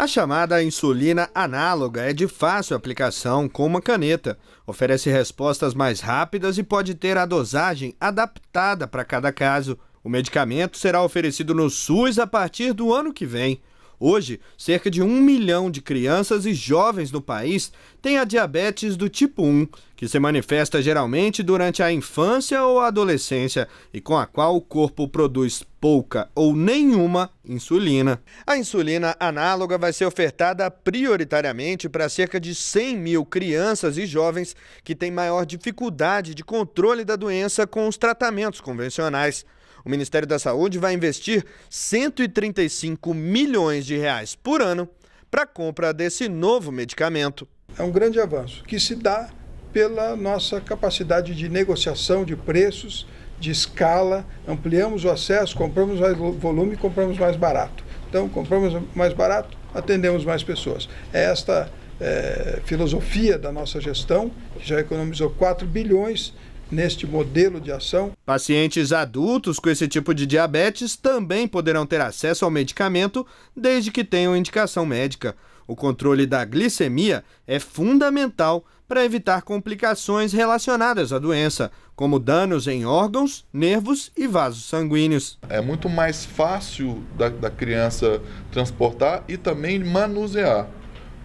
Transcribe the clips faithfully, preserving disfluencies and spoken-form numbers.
A chamada insulina análoga é de fácil aplicação com uma caneta, oferece respostas mais rápidas e pode ter a dosagem adaptada para cada caso. O medicamento será oferecido no SUS a partir do ano que vem. Hoje, cerca de um milhão de crianças e jovens no país têm a diabetes do tipo um, que se manifesta geralmente durante a infância ou a adolescência e com a qual o corpo produz pouca ou nenhuma insulina. A insulina análoga vai ser ofertada prioritariamente para cerca de cem mil crianças e jovens que têm maior dificuldade de controle da doença com os tratamentos convencionais. O Ministério da Saúde vai investir cento e trinta e cinco milhões de reais por ano para a compra desse novo medicamento. É um grande avanço que se dá pela nossa capacidade de negociação de preços, de escala, ampliamos o acesso, compramos mais volume e compramos mais barato. Então, compramos mais barato, atendemos mais pessoas. É esta é, filosofia da nossa gestão, que já economizou quatro bilhões neste modelo de ação. Pacientes adultos com esse tipo de diabetes também poderão ter acesso ao medicamento desde que tenham indicação médica. O controle da glicemia é fundamental para evitar complicações relacionadas à doença, como danos em órgãos, nervos e vasos sanguíneos. É muito mais fácil da, da criança transportar e também manusear,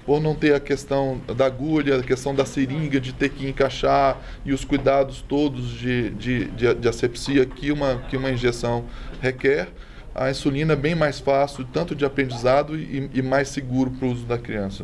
por não ter a questão da agulha, a questão da seringa, de ter que encaixar e os cuidados todos de, de, de, de asepsia que uma, que uma injeção requer. A insulina é bem mais fácil, tanto de aprendizado e, e mais seguro para o uso da criança.